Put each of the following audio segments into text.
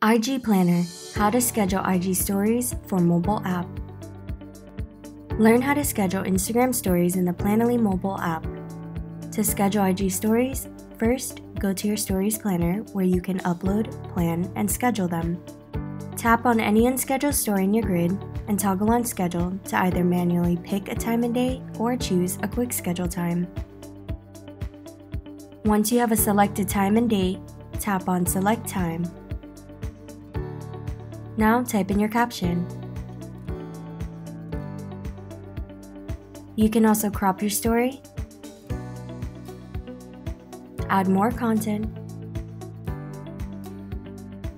IG Planner, how to schedule IG stories for mobile app. Learn how to schedule Instagram stories in the Planoly mobile app. To schedule IG stories, first go to your stories planner where you can upload, plan, and schedule them. Tap on any unscheduled story in your grid and toggle on schedule to either manually pick a time and day or choose a quick schedule time. Once you have a selected time and date, tap on select time. Now type in your caption. You can also crop your story, add more content,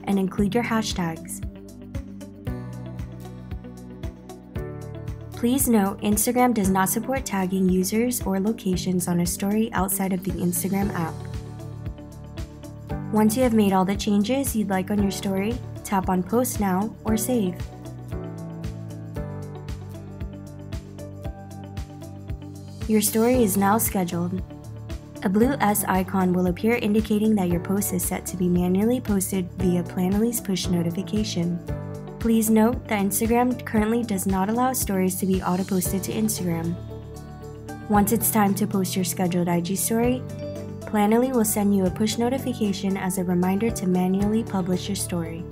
and include your hashtags. Please note, Instagram does not support tagging users or locations on a story outside of the Instagram app. Once you have made all the changes you'd like on your story, tap on Post Now or Save. Your story is now scheduled. A blue S icon will appear indicating that your post is set to be manually posted via Planoly's push notification. Please note that Instagram currently does not allow stories to be auto-posted to Instagram. Once it's time to post your scheduled IG story, Planoly will send you a push notification as a reminder to manually publish your story.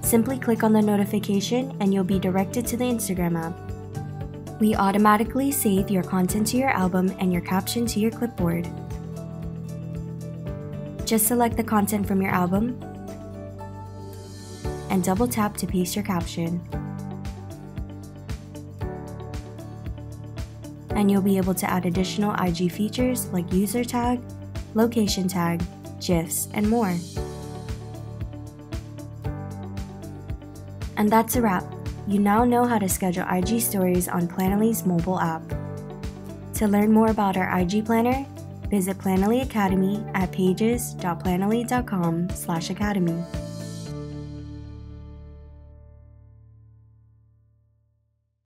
Simply click on the notification and you'll be directed to the Instagram app. We automatically save your content to your album and your caption to your clipboard. Just select the content from your album and double tap to paste your caption. And you'll be able to add additional IG features like user tag, location tag, GIFs, and more. And that's a wrap. You now know how to schedule IG stories on Planoly's mobile app. To learn more about our IG Planner, visit Planoly Academy at pages.planoly.com/academy.